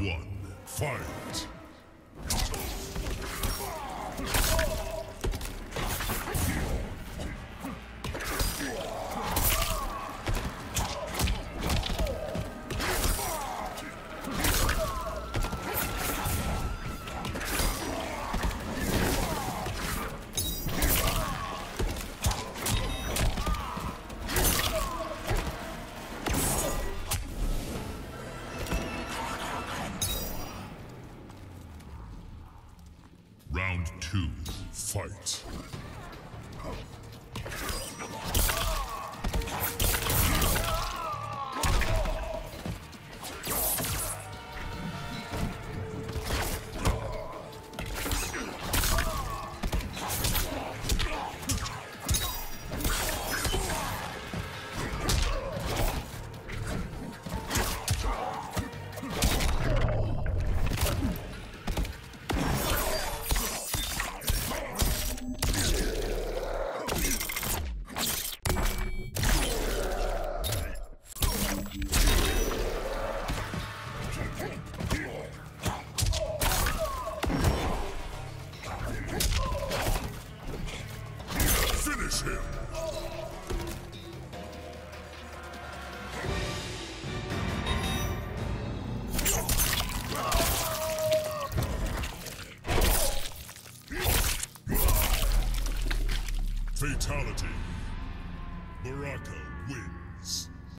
1, fight! Round 2, fight. Fatality. Baraka wins.